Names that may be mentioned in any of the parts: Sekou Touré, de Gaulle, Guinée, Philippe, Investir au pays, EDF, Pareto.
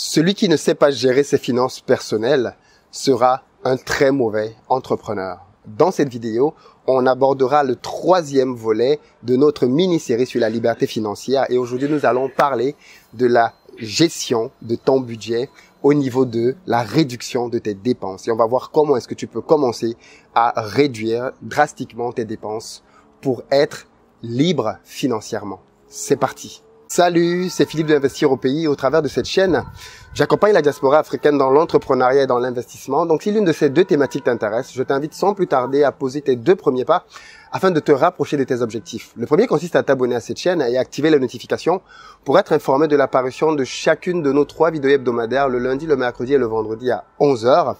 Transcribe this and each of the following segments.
Celui qui ne sait pas gérer ses finances personnelles sera un très mauvais entrepreneur. Dans cette vidéo, on abordera le troisième volet de notre mini-série sur la liberté financière et aujourd'hui nous allons parler de la gestion de ton budget au niveau de la réduction de tes dépenses. Et on va voir comment est-ce que tu peux commencer à réduire drastiquement tes dépenses pour être libre financièrement. C'est parti. Salut, c'est Philippe d'Investir au pays. Au travers de cette chaîne, j'accompagne la diaspora africaine dans l'entrepreneuriat et dans l'investissement. Donc, si l'une de ces deux thématiques t'intéresse, je t'invite sans plus tarder à poser tes deux premiers pas afin de te rapprocher de tes objectifs. Le premier consiste à t'abonner à cette chaîne et à activer les notifications pour être informé de l'apparition de chacune de nos trois vidéos hebdomadaires le lundi, le mercredi et le vendredi à 11h.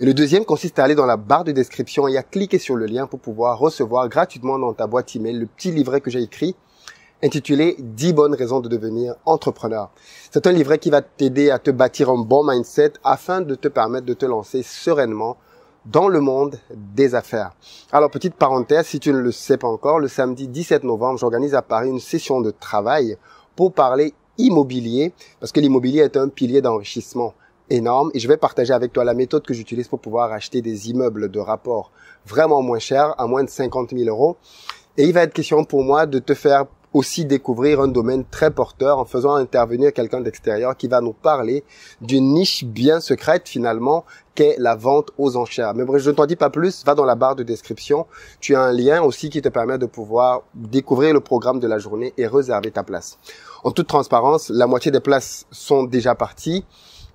Et le deuxième consiste à aller dans la barre de description et à cliquer sur le lien pour pouvoir recevoir gratuitement dans ta boîte email le petit livret que j'ai écrit intitulé « 10 bonnes raisons de devenir entrepreneur ». C'est un livret qui va t'aider à te bâtir un bon mindset afin de te permettre de te lancer sereinement dans le monde des affaires. Alors, petite parenthèse, si tu ne le sais pas encore, le samedi 17 novembre, j'organise à Paris une session de travail pour parler immobilier parce que l'immobilier est un pilier d'enrichissement énorme et je vais partager avec toi la méthode que j'utilise pour pouvoir acheter des immeubles de rapport vraiment moins chers, à moins de 50 000 €. Et il va être question pour moi de te faire aussi découvrir un domaine très porteur en faisant intervenir quelqu'un d'extérieur qui va nous parler d'une niche bien secrète finalement qu'est la vente aux enchères. Mais bref, je ne t'en dis pas plus, va dans la barre de description, tu as un lien aussi qui te permet de pouvoir découvrir le programme de la journée et réserver ta place. En toute transparence, la moitié des places sont déjà parties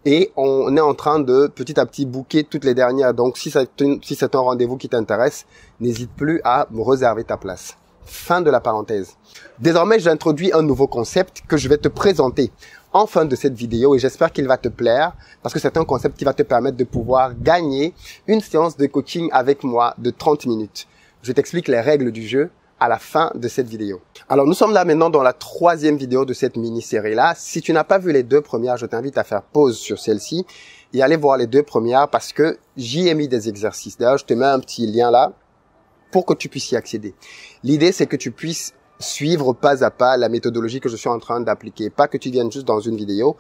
et on est en train de petit à petit booker toutes les dernières. Donc si c'est un rendez-vous qui t'intéresse, n'hésite plus à réserver ta place. Fin de la parenthèse. Désormais, j'introduis un nouveau concept que je vais te présenter en fin de cette vidéo et j'espère qu'il va te plaire parce que c'est un concept qui va te permettre de pouvoir gagner une séance de coaching avec moi de 30 minutes. Je t'explique les règles du jeu à la fin de cette vidéo. Alors, nous sommes là maintenant dans la troisième vidéo de cette mini-série-là. Si tu n'as pas vu les deux premières, je t'invite à faire pause sur celle-ci et aller voir les deux premières parce que j'y ai mis des exercices. D'ailleurs, je te mets un petit lien là pour que tu puisses y accéder. L'idée, c'est que tu puisses suivre pas à pas la méthodologie que je suis en train d'appliquer. Pas que tu viennes juste dans une vidéo,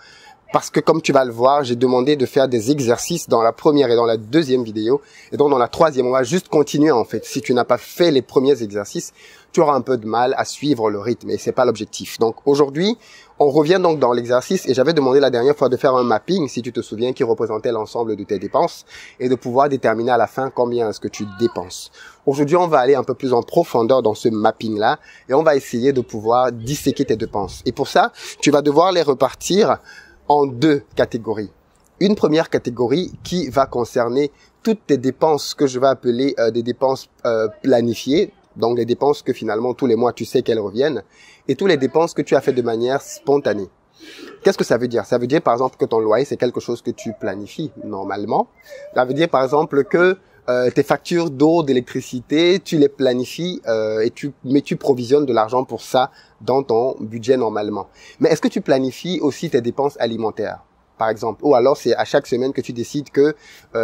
parce que comme tu vas le voir, j'ai demandé de faire des exercices dans la première et dans la deuxième vidéo. Et donc, dans la troisième, on va juste continuer en fait. Si tu n'as pas fait les premiers exercices, tu auras un peu de mal à suivre le rythme et c'est pas l'objectif. Donc, aujourd'hui, on revient donc dans l'exercice et j'avais demandé la dernière fois de faire un mapping, si tu te souviens, qui représentait l'ensemble de tes dépenses et de pouvoir déterminer à la fin combien est-ce que tu dépenses. Aujourd'hui, on va aller un peu plus en profondeur dans ce mapping-là et on va essayer de pouvoir disséquer tes dépenses. Et pour ça, tu vas devoir les repartir en deux catégories. Une première catégorie qui va concerner toutes tes dépenses que je vais appeler des dépenses planifiées, donc les dépenses que finalement tous les mois tu sais qu'elles reviennent et toutes les dépenses que tu as fait de manière spontanée. Qu'est-ce que ça veut dire? Ça veut dire par exemple que ton loyer c'est quelque chose que tu planifies normalement. Ça veut dire par exemple que tes factures d'eau, d'électricité, tu les planifies mais tu provisionnes de l'argent pour ça dans ton budget normalement. Mais est-ce que tu planifies aussi tes dépenses alimentaires par exemple? Ou alors c'est à chaque semaine que tu décides que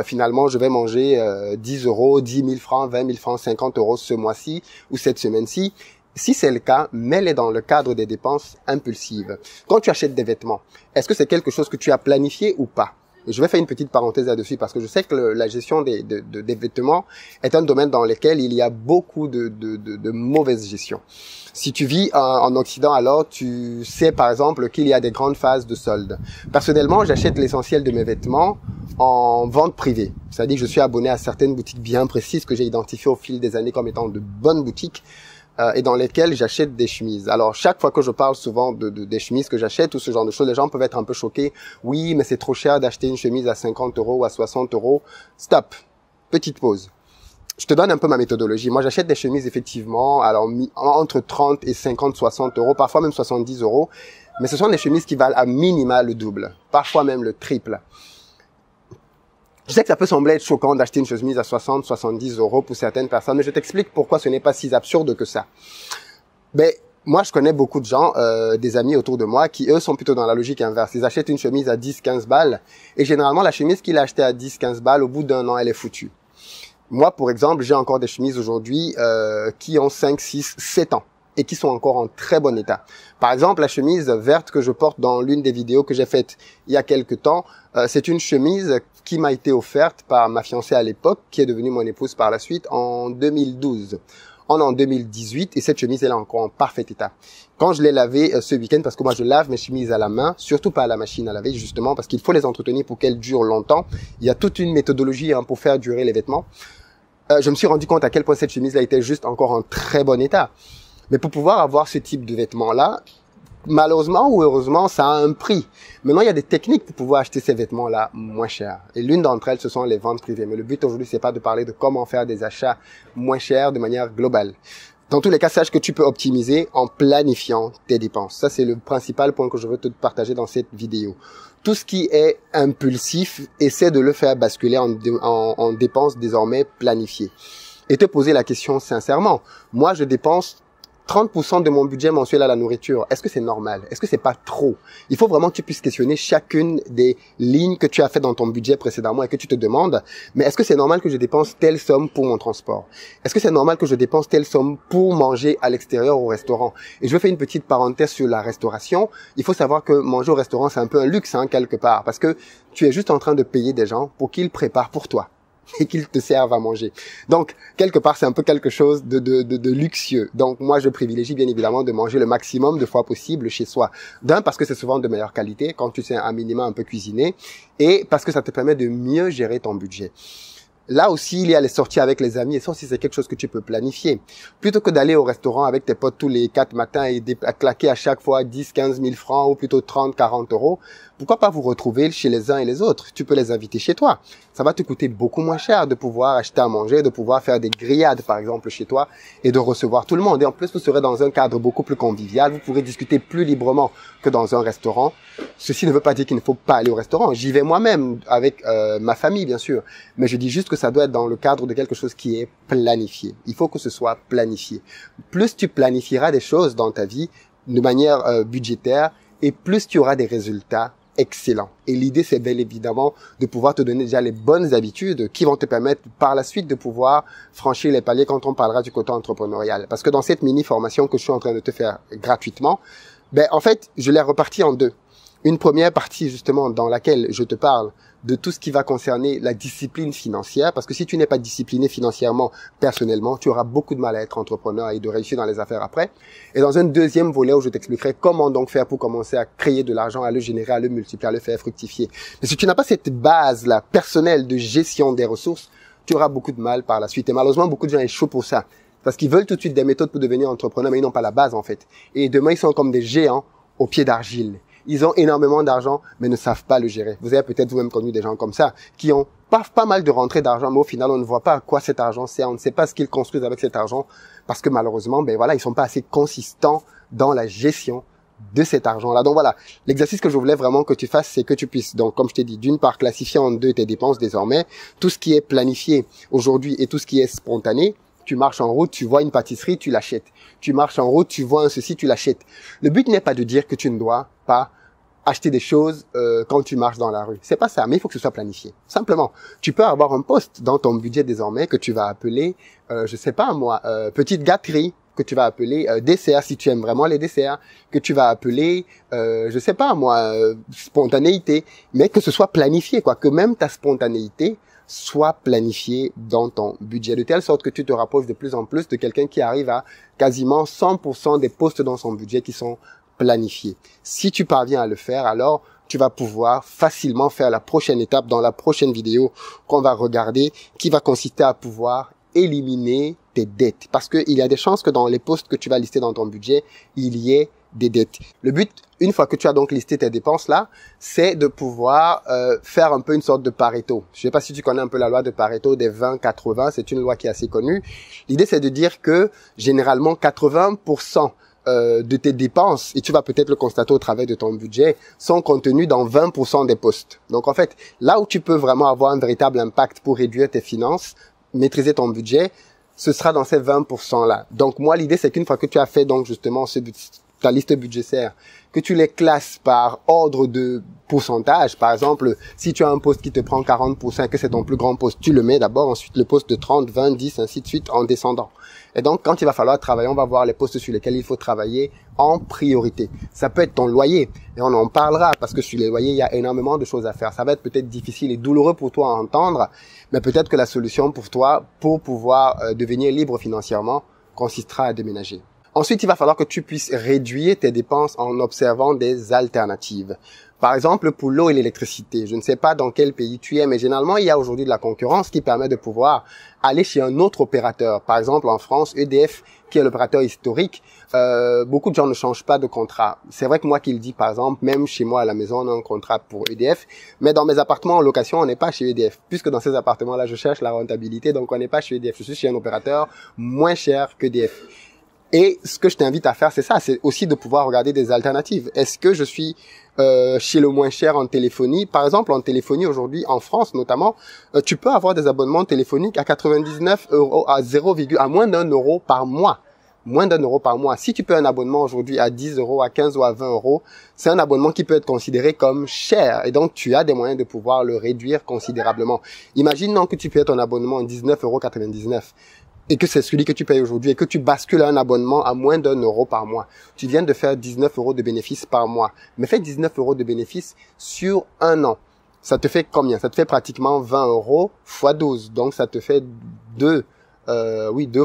finalement je vais manger 10 €, 10 000 francs, 20 000 francs, 50 € ce mois-ci ou cette semaine-ci. Si c'est le cas, mets-les dans le cadre des dépenses impulsives. Quand tu achètes des vêtements, est-ce que c'est quelque chose que tu as planifié ou pas? Je vais faire une petite parenthèse là-dessus parce que je sais que la gestion des vêtements est un domaine dans lequel il y a beaucoup de mauvaise gestion. Si tu vis en Occident, alors tu sais par exemple qu'il y a des grandes phases de soldes. Personnellement, j'achète l'essentiel de mes vêtements en vente privée. C'est-à-dire que je suis abonné à certaines boutiques bien précises que j'ai identifiées au fil des années comme étant de bonnes boutiques et dans lesquelles j'achète des chemises. Alors, chaque fois que je parle souvent des chemises que j'achète ou ce genre de choses, les gens peuvent être un peu choqués. Oui, mais c'est trop cher d'acheter une chemise à 50 € ou à 60 €. Stop. Petite pause. Je te donne un peu ma méthodologie. Moi, j'achète des chemises, effectivement, alors entre 30 et 50, 60 €, parfois même 70 €. Mais ce sont des chemises qui valent à minima le double, parfois même le triple. Je sais que ça peut sembler être choquant d'acheter une chemise à 60, 70 € pour certaines personnes, mais je t'explique pourquoi ce n'est pas si absurde que ça. Mais moi, je connais beaucoup de gens, des amis autour de moi, qui eux sont plutôt dans la logique inverse. Ils achètent une chemise à 10, 15 balles et généralement, la chemise qu'il a achetée à 10, 15 balles, au bout d'un an, elle est foutue. Moi, pour exemple, j'ai encore des chemises aujourd'hui qui ont 5, 6, 7 ans. et qui sont encore en très bon état. Par exemple, la chemise verte que je porte dans l'une des vidéos que j'ai faites il y a quelques temps, c'est une chemise qui m'a été offerte par ma fiancée à l'époque, qui est devenue mon épouse par la suite, en 2012. On est en 2018 et cette chemise, elle est encore en parfait état. Quand je l'ai lavée ce week-end, parce que moi, je lave mes chemises à la main, surtout pas à la machine à laver, justement, parce qu'il faut les entretenir pour qu'elles durent longtemps. Il y a toute une méthodologie pour faire durer les vêtements. Je me suis rendu compte à quel point cette chemise-là était juste encore en très bon état. Mais pour pouvoir avoir ce type de vêtements-là, malheureusement ou heureusement, ça a un prix. Maintenant, il y a des techniques pour pouvoir acheter ces vêtements-là moins chers. Et l'une d'entre elles, ce sont les ventes privées. Mais le but aujourd'hui, c'est pas de parler de comment faire des achats moins chers de manière globale. Dans tous les cas, sache que tu peux optimiser en planifiant tes dépenses. Ça, c'est le principal point que je veux te partager dans cette vidéo. Tout ce qui est impulsif, essaie de le faire basculer en dépenses désormais planifiées. Et te poser la question sincèrement. Moi, je dépense 30% de mon budget mensuel à la nourriture. Est-ce que c'est normal? Est-ce que c'est pas trop? Il faut vraiment que tu puisses questionner chacune des lignes que tu as faites dans ton budget précédemment et que tu te demandes, mais est-ce que c'est normal que je dépense telle somme pour mon transport? Est-ce que c'est normal que je dépense telle somme pour manger à l'extérieur au restaurant? Et je vais faire une petite parenthèse sur la restauration. Il faut savoir que manger au restaurant, c'est un peu un luxe, hein, quelque part, parce que tu es juste en train de payer des gens pour qu'ils préparent pour toi et qu'ils te servent à manger. Donc, quelque part, c'est un peu quelque chose de luxueux. Donc, moi, je privilégie bien évidemment de manger le maximum de fois possible chez soi. D'un, parce que c'est souvent de meilleure qualité, quand tu sais un minimum un peu cuisiner, et parce que ça te permet de mieux gérer ton budget. Là aussi, il y a les sorties avec les amis, et ça aussi, c'est quelque chose que tu peux planifier. Plutôt que d'aller au restaurant avec tes potes tous les 4 matins et claquer à chaque fois 10, 15 000 francs ou plutôt 30, 40 euros, pourquoi pas vous retrouver chez les uns et les autres? Tu peux les inviter chez toi. Ça va te coûter beaucoup moins cher de pouvoir acheter à manger, de pouvoir faire des grillades, par exemple, chez toi et de recevoir tout le monde. Et en plus, vous serez dans un cadre beaucoup plus convivial. Vous pourrez discuter plus librement que dans un restaurant. Ceci ne veut pas dire qu'il ne faut pas aller au restaurant. J'y vais moi-même avec ma famille, bien sûr. Mais je dis juste que ça doit être dans le cadre de quelque chose qui est planifié. Il faut que ce soit planifié. Plus tu planifieras des choses dans ta vie de manière budgétaire et plus tu auras des résultats excellents. Et l'idée, c'est bien évidemment de pouvoir te donner déjà les bonnes habitudes qui vont te permettre par la suite de pouvoir franchir les paliers quand on parlera du côté entrepreneurial. Parce que dans cette mini-formation que je suis en train de te faire gratuitement, ben, en fait, je l'ai repartie en deux. Une première partie, justement, dans laquelle je te parle de tout ce qui va concerner la discipline financière, parce que si tu n'es pas discipliné financièrement, personnellement, tu auras beaucoup de mal à être entrepreneur et de réussir dans les affaires après. Et dans un deuxième volet où je t'expliquerai comment donc faire pour commencer à créer de l'argent, à le générer, à le multiplier, à le faire fructifier. Mais si tu n'as pas cette base-là personnelle de gestion des ressources, tu auras beaucoup de mal par la suite. Et malheureusement, beaucoup de gens échouent pour ça, parce qu'ils veulent tout de suite des méthodes pour devenir entrepreneur, mais ils n'ont pas la base, en fait. Et demain, ils sont comme des géants au pied d'argile. Ils ont énormément d'argent, mais ne savent pas le gérer. Vous avez peut-être vous-même connu des gens comme ça, qui ont pas mal de rentrées d'argent, mais au final, on ne voit pas à quoi cet argent sert. On ne sait pas ce qu'ils construisent avec cet argent, parce que malheureusement, ben voilà, ils sont pas assez consistants dans la gestion de cet argent-là. Donc voilà, l'exercice que je voulais vraiment que tu fasses, c'est que tu puisses, donc comme je t'ai dit, d'une part classifier en deux tes dépenses désormais, tout ce qui est planifié aujourd'hui et tout ce qui est spontané. Tu marches en route, tu vois une pâtisserie, tu l'achètes. Tu marches en route, tu vois un ceci, tu l'achètes. Le but n'est pas de dire que tu ne dois pas acheter des choses quand tu marches dans la rue. C'est pas ça, mais il faut que ce soit planifié. Simplement, tu peux avoir un poste dans ton budget désormais que tu vas appeler, je sais pas moi, petite gâterie, que tu vas appeler dessert si tu aimes vraiment les desserts, que tu vas appeler, je sais pas moi, spontanéité, mais que ce soit planifié, quoi, que même ta spontanéité soit planifié dans ton budget, de telle sorte que tu te rapproches de plus en plus de quelqu'un qui arrive à quasiment 100% des postes dans son budget qui sont planifiés. Si tu parviens à le faire, alors tu vas pouvoir facilement faire la prochaine étape dans la prochaine vidéo qu'on va regarder, qui va consister à pouvoir éliminer tes dettes. Parce qu'il y a des chances que dans les postes que tu vas lister dans ton budget, il y ait des dettes. Le but, une fois que tu as donc listé tes dépenses là, c'est de pouvoir faire un peu une sorte de Pareto. Je sais pas si tu connais un peu la loi de Pareto des 20-80, c'est une loi qui est assez connue. L'idée, c'est de dire que généralement 80% de tes dépenses, et tu vas peut-être le constater au travers de ton budget, sont contenues dans 20% des postes. Donc en fait, là où tu peux vraiment avoir un véritable impact pour réduire tes finances, maîtriser ton budget, ce sera dans ces 20% là. Donc moi, l'idée, c'est qu'une fois que tu as fait donc justement ce ta liste budgétaire, que tu les classes par ordre de pourcentage. Par exemple, si tu as un poste qui te prend 40%, que c'est ton plus grand poste, tu le mets d'abord, ensuite le poste de 30, 20, 10, ainsi de suite, en descendant. Et donc, quand il va falloir travailler, on va voir les postes sur lesquels il faut travailler en priorité. Ça peut être ton loyer, et on en parlera, parce que sur les loyers, il y a énormément de choses à faire. Ça va être peut-être difficile et douloureux pour toi à entendre, mais peut-être que la solution pour toi, pour pouvoir devenir libre financièrement, consistera à déménager. Ensuite, il va falloir que tu puisses réduire tes dépenses en observant des alternatives. Par exemple, pour l'eau et l'électricité. Je ne sais pas dans quel pays tu es, mais généralement, il y a aujourd'hui de la concurrence qui permet de pouvoir aller chez un autre opérateur. Par exemple, en France, EDF, qui est l'opérateur historique, beaucoup de gens ne changent pas de contrat. C'est vrai que moi qui le dis, par exemple, même chez moi à la maison, on a un contrat pour EDF, mais dans mes appartements en location, on n'est pas chez EDF, puisque dans ces appartements-là, je cherche la rentabilité, donc on n'est pas chez EDF. Je suis chez un opérateur moins cher qu'EDF. Et ce que je t'invite à faire, c'est ça, c'est aussi de pouvoir regarder des alternatives. Est-ce que je suis chez le moins cher en téléphonie? Par exemple, en téléphonie aujourd'hui, en France notamment, tu peux avoir des abonnements téléphoniques à 99 €, à moins d'1 € par mois. Moins d'1 € par mois. Si tu peux un abonnement aujourd'hui à 10 €, à 15 ou à 20 €, c'est un abonnement qui peut être considéré comme cher. Et donc, tu as des moyens de pouvoir le réduire considérablement. Imagine donc que tu payes ton abonnement à 19,99 €. Et que c'est celui que tu payes aujourd'hui et que tu bascules à un abonnement à moins d'1 € par mois. Tu viens de faire 19 € de bénéfice par mois. Mais fais 19 € de bénéfice sur un an. Ça te fait combien? Ça te fait pratiquement 20 € fois 12. Donc, ça te fait 2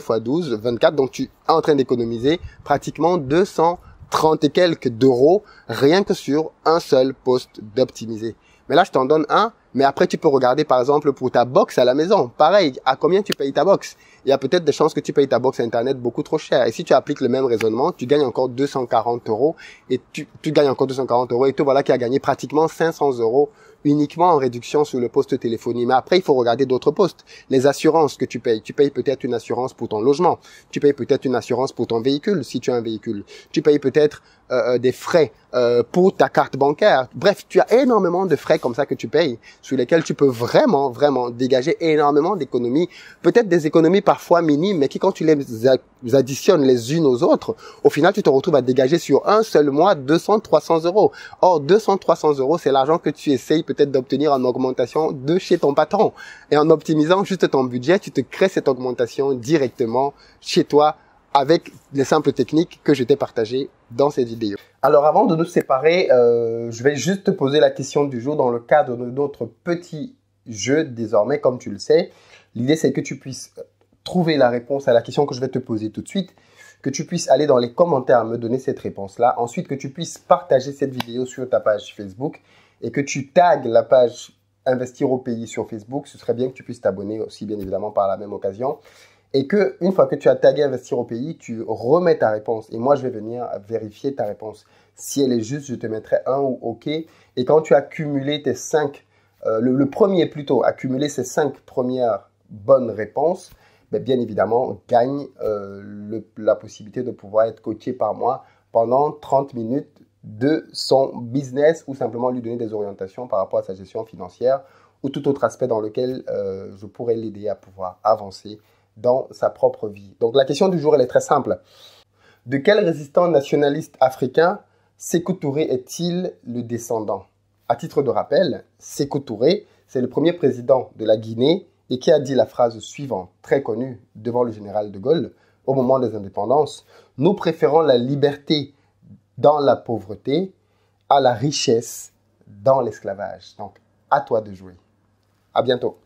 fois 12, 24. Donc, tu es en train d'économiser pratiquement 230 et quelques d'euros rien que sur un seul poste d'optimiser. Mais là, je t'en donne un. Mais après, tu peux regarder, par exemple, pour ta box à la maison. Pareil, à combien tu payes ta box? Il y a peut-être des chances que tu payes ta box Internet beaucoup trop cher. Et si tu appliques le même raisonnement, tu gagnes encore 240 € et tu gagnes encore 240 € et te voilà qui a gagné pratiquement 500 € uniquement en réduction sur le poste téléphonie. Mais après, il faut regarder d'autres postes. Les assurances que tu payes. Tu payes peut-être une assurance pour ton logement. Tu payes peut-être une assurance pour ton véhicule, si tu as un véhicule. Tu payes peut-être des frais pour ta carte bancaire. Bref, tu as énormément de frais comme ça que tu payes, sur lesquels tu peux vraiment, vraiment dégager énormément d'économies, peut-être des économies parfois minimes, mais qui, quand tu les additionnes les unes aux autres, au final, tu te retrouves à dégager sur un seul mois 200-300 €. Or, 200-300 €, c'est l'argent que tu essayes peut-être d'obtenir en augmentation de chez ton patron. Et en optimisant juste ton budget, tu te crées cette augmentation directement chez toi, avec les simples techniques que je t'ai partagées dans cette vidéo. Alors avant de nous séparer, je vais juste te poser la question du jour dans le cadre de notre petit jeu désormais, comme tu le sais. L'idée, c'est que tu puisses trouver la réponse à la question que je vais te poser tout de suite, que tu puisses aller dans les commentaires me donner cette réponse-là, ensuite que tu puisses partager cette vidéo sur ta page Facebook et que tu tagues la page Investir au pays sur Facebook. Ce serait bien que tu puisses t'abonner aussi, bien évidemment, par la même occasion. Et que, une fois que tu as tagué Investir au pays, tu remets ta réponse. Et moi, je vais venir vérifier ta réponse. Si elle est juste, je te mettrai un ou OK. Et quand tu as cumulé tes 5, accumuler ces 5 premières bonnes réponses, ben, bien évidemment, gagne la possibilité de pouvoir être coaché par moi pendant 30 minutes de son business ou simplement lui donner des orientations par rapport à sa gestion financière ou tout autre aspect dans lequel je pourrais l'aider à pouvoir avancer dans sa propre vie. Donc la question du jour, elle est très simple. De quel résistant nationaliste africain Sekou Touré est-il le descendant? À titre de rappel, Sekou Touré, c'est le premier président de la Guinée et qui a dit la phrase suivante, très connue devant le général de Gaulle au moment des indépendances. Nous préférons la liberté dans la pauvreté à la richesse dans l'esclavage. Donc à toi de jouer. À bientôt.